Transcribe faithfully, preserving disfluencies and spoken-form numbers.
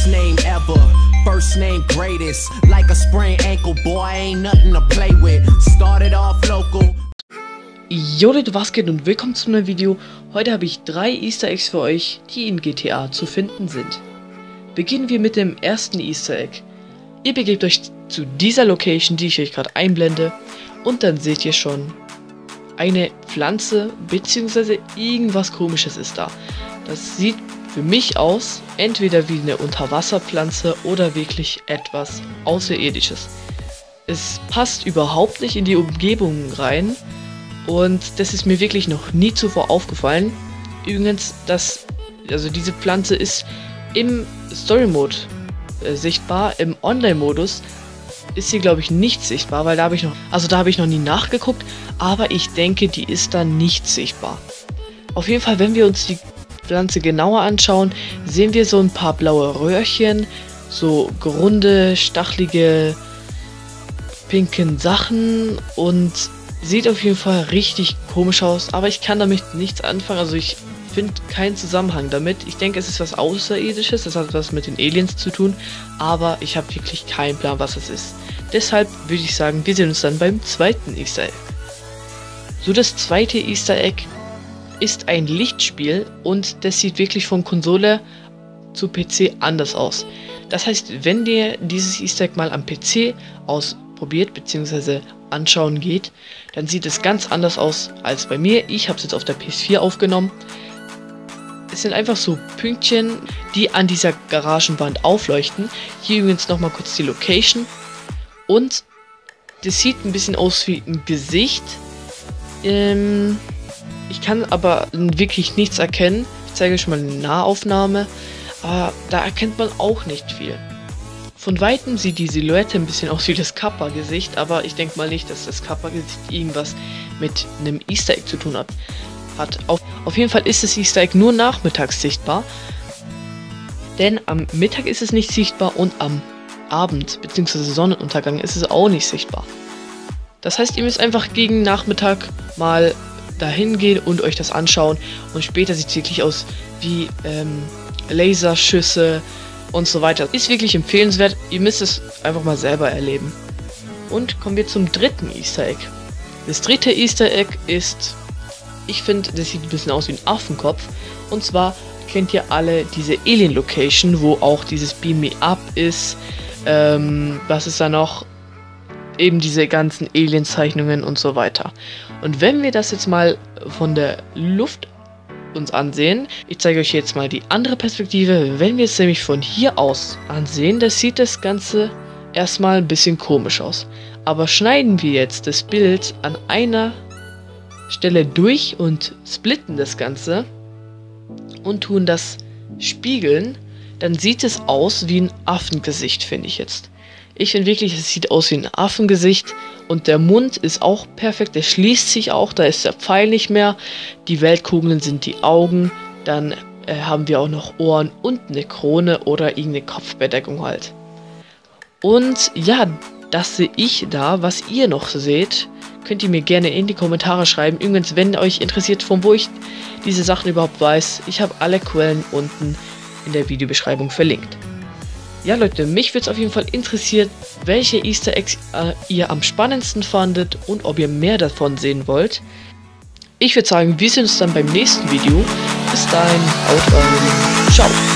best name ever, first name greatest. Like a sprained ankle, boy, ain't nothing to play with. Started off local. Jo Leute, was geht und willkommen zu einem Video. Heute habe ich drei Easter Eggs für euch, die in G T A zu finden sind. Beginnen wir mit dem ersten Easter Egg. Ihr begebt euch zu dieser Location, die ich euch gerade einblende, und dann seht ihr schon eine Pflanze bzw. irgendwas Komisches ist da. Das sieht für mich aus, entweder wie eine Unterwasserpflanze oder wirklich etwas Außerirdisches. Es passt überhaupt nicht in die Umgebung rein und das ist mir wirklich noch nie zuvor aufgefallen. Übrigens, das, also diese Pflanze ist im Story-Mode äh, sichtbar, im Online-Modus ist sie, glaube ich, nicht sichtbar, weil da habe ich noch, also da habe ich noch nie nachgeguckt, aber ich denke, die ist dann nicht sichtbar. Auf jeden Fall, wenn wir uns die Pflanze genauer anschauen, sehen wir so ein paar blaue Röhrchen, so runde, stachelige, pinken Sachen und sieht auf jeden Fall richtig komisch aus, aber ich kann damit nichts anfangen, also ich finde keinen Zusammenhang damit. Ich denke, es ist was Außerirdisches, das hat was mit den Aliens zu tun, aber ich habe wirklich keinen Plan, was es ist. Deshalb würde ich sagen, wir sehen uns dann beim zweiten Easter Egg. So, das zweite Easter Egg ist ein Lichtspiel und das sieht wirklich von Konsole zu P C anders aus. Das heißt, wenn ihr dieses Easter Egg mal am P C ausprobiert bzw. anschauen geht, dann sieht es ganz anders aus als bei mir. Ich habe es jetzt auf der P S vier aufgenommen. Es sind einfach so Pünktchen, die an dieser Garagenwand aufleuchten. Hier übrigens nochmal kurz die Location. Und das sieht ein bisschen aus wie ein Gesicht. Ähm, ich kann aber wirklich nichts erkennen. Ich zeige euch mal eine Nahaufnahme. Aber da erkennt man auch nicht viel. Von Weitem sieht die Silhouette ein bisschen aus wie das Kappa-Gesicht. Aber ich denke mal nicht, dass das Kappa-Gesicht irgendwas mit einem Easter Egg zu tun hat. Hat. Auf, auf jeden Fall ist das Easter Egg nur nachmittags sichtbar, denn am Mittag ist es nicht sichtbar und am Abend bzw. Sonnenuntergang ist es auch nicht sichtbar. Das heißt, ihr müsst einfach gegen Nachmittag mal dahin gehen und euch das anschauen und später sieht es wirklich aus wie ähm, Laserschüsse und so weiter. Ist wirklich empfehlenswert, ihr müsst es einfach mal selber erleben. Und kommen wir zum dritten Easter Egg. Das dritte Easter Egg ist... Ich finde, das sieht ein bisschen aus wie ein Affenkopf. Und zwar kennt ihr alle diese Alien-Location, wo auch dieses Beam Me Up ist. Ähm, was ist da noch? Eben diese ganzen Alien-Zeichnungen und so weiter. Und wenn wir das jetzt mal von der Luft uns ansehen, ich zeige euch jetzt mal die andere Perspektive. Wenn wir es nämlich von hier aus ansehen, das sieht das Ganze erstmal ein bisschen komisch aus. Aber schneiden wir jetzt das Bild an einer Stelle durch und splitten das Ganze und tun das spiegeln, dann sieht es aus wie ein Affengesicht, finde ich jetzt. Ich finde wirklich, es sieht aus wie ein Affengesicht und der Mund ist auch perfekt, der schließt sich auch, da ist der Pfeil nicht mehr, die Weltkugeln sind die Augen, dann äh, haben wir auch noch Ohren und eine Krone oder irgendeine Kopfbedeckung halt. Und ja, das sehe ich da, was ihr noch seht, könnt ihr mir gerne in die Kommentare schreiben. Übrigens, wenn euch interessiert, von wo ich diese Sachen überhaupt weiß, ich habe alle Quellen unten in der Videobeschreibung verlinkt. Ja Leute, mich würde es auf jeden Fall interessieren, welche Easter Eggs äh, ihr am spannendsten fandet und ob ihr mehr davon sehen wollt. Ich würde sagen, wir sehen uns dann beim nächsten Video. Bis dahin, haut rein, ciao!